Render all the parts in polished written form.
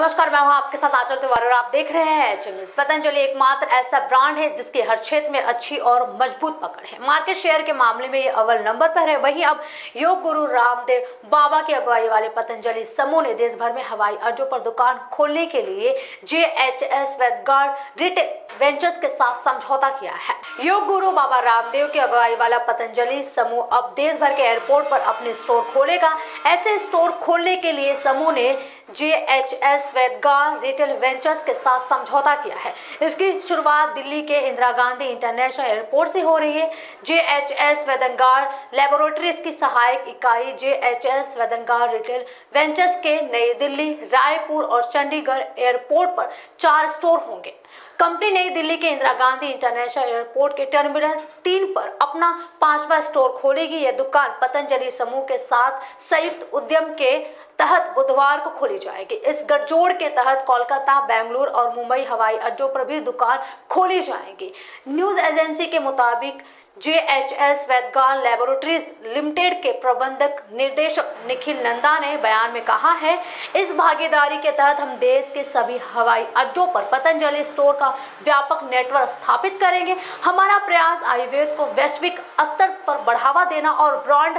नमस्कार, मैं हूं आपके साथ आचल तिवारी और आप देख रहे हैं एचएम न्यूज़। पतंजलि एकमात्र ऐसा ब्रांड है जिसके हर क्षेत्र में अच्छी और मजबूत पकड़ है। मार्केट शेयर के मामले में ये अव्वल नंबर पर है। वहीं अब योग गुरु रामदेव बाबा की अगुवाई वाले पतंजलि समूह ने देश भर में हवाई अड्डों पर दुकान खोलने के लिए जेएचएस स्वेंदगार्ड रिटेल वेंचर्स के साथ समझौता किया है। योग गुरु बाबा रामदेव की अगुवाई वाला पतंजलि समूह अब देश भर के एयरपोर्ट पर अपने स्टोर खोलेगा। ऐसे स्टोर खोलने के लिए समूह ने जेएचएस स्वेंदगार्ड रिटेल वेंचर्स के साथ समझौता किया है। इसकी शुरुआत दिल्ली के इंदिरा गांधी इंटरनेशनल एयरपोर्ट से हो रही है। जेएचएस स्वेंदगार्ड लैबोरेटरीज की सहायक इकाई जेएचएस स्वेंदगार्ड रिटेल वेंचर्स के नई दिल्ली, रायपुर और चंडीगढ़ एयरपोर्ट पर 4 स्टोर होंगे। कंपनी नई दिल्ली के इंदिरा गांधी इंटरनेशनल एयरपोर्ट के टर्मिनल 3 पर अपना 5वां स्टोर खोलेगी। यह दुकान पतंजलि समूह के साथ संयुक्त उद्यम के तहत बुधवार को खोली जाएगी। इस गठजोड़ के तहत कोलकाता, बेंगलुरु और मुंबई हवाई अड्डों पर भी दुकान खोली जाएगी। न्यूज़ एजेंसी के मुताबिक जेएचएस स्वेंदगार्ड लैबोरेटरीज लिमिटेड के प्रबंधक निर्देशक निखिल नंदा ने बयान में कहा है, इस भागीदारी के तहत हम देश के सभी हवाई अड्डों पर पतंजलि स्टोर का व्यापक नेटवर्क स्थापित करेंगे। हमारा प्रयास आयुर्वेद को वैश्विक स्तर पर बढ़ावा देना और ब्रांड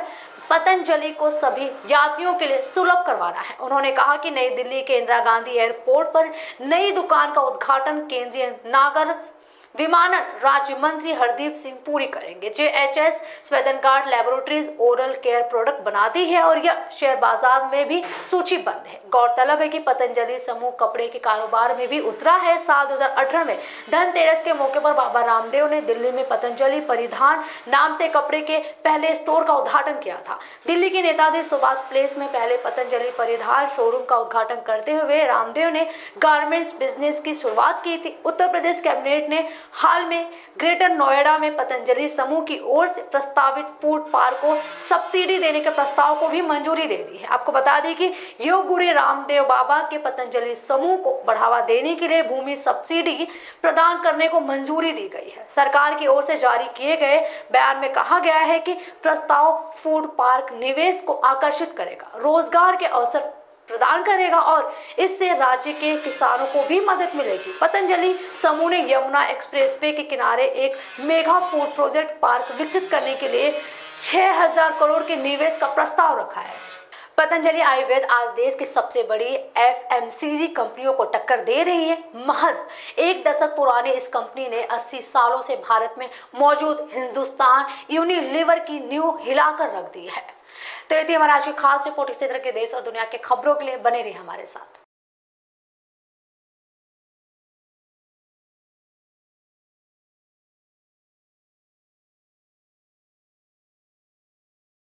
पतंजलि को सभी यात्रियों के लिए सुलभ करवाना है। उन्होंने कहा कि नई दिल्ली के इंदिरा गांधी एयरपोर्ट पर नई दुकान का उद्घाटन केंद्रीय नागर विमानन राज्य मंत्री हरदीप सिंह पूरी करेंगे। JHS Svendgaard laboratories oral care product बनाती है और यह शेयर बाजार में भी सूचीबद्ध है। गौरतलब है कि पतंजलि समूह कपड़े के कारोबार में भी उतरा है। साल 2018 में धनतेरस के मौके पर बाबा रामदेव ने दिल्ली में पतंजलि परिधान नाम से कपड़े के पहले स्टोर का उद्घाटन किया था। दिल्ली के नेताजी सुभाष प्लेस में पहले पतंजलि परिधान शोरूम का उद्घाटन करते हुए रामदेव ने गारमेंट्स बिजनेस की शुरुआत की थी। उत्तर प्रदेश कैबिनेट ने हाल में ग्रेटर नोएडा में पतंजलि समूह की ओर से प्रस्तावित फूड पार्क को सब्सिडी देने के प्रस्ताव को भी मंजूरी दे दी है। आपको बता दें कि योग गुरु रामदेव बाबा के पतंजलि समूह को बढ़ावा देने के लिए भूमि सब्सिडी प्रदान करने को मंजूरी दी गई है। सरकार की ओर से जारी किए गए बयान में कहा गया है कि प्रस्ताव फूड पार्क निवेश को आकर्षित करेगा, रोजगार के अवसर प्रदान करेगा और इससे राज्य के किसानों को भी मदद मिलेगी। पतंजलि समूह ने यमुना एक्सप्रेसवे के किनारे एक मेगा फूड प्रोजेक्ट पार्क विकसित करने के लिए 6000 करोड़ के निवेश का प्रस्ताव रखा है। पतंजलि आयुर्वेद आज देश की सबसे बड़ी एफएमसीजी कंपनियों को टक्कर दे रही है। महज 1 दशक पुराने इस कंपनी ने 80 सालों से भारत में मौजूद हिंदुस्तान यूनिलीवर की नींव हिलाकर रख दी है। तो ये थी हमारा आज की खास रिपोर्ट। इसी तरह के देश और दुनिया के खबरों के लिए बने रहिए हमारे साथ।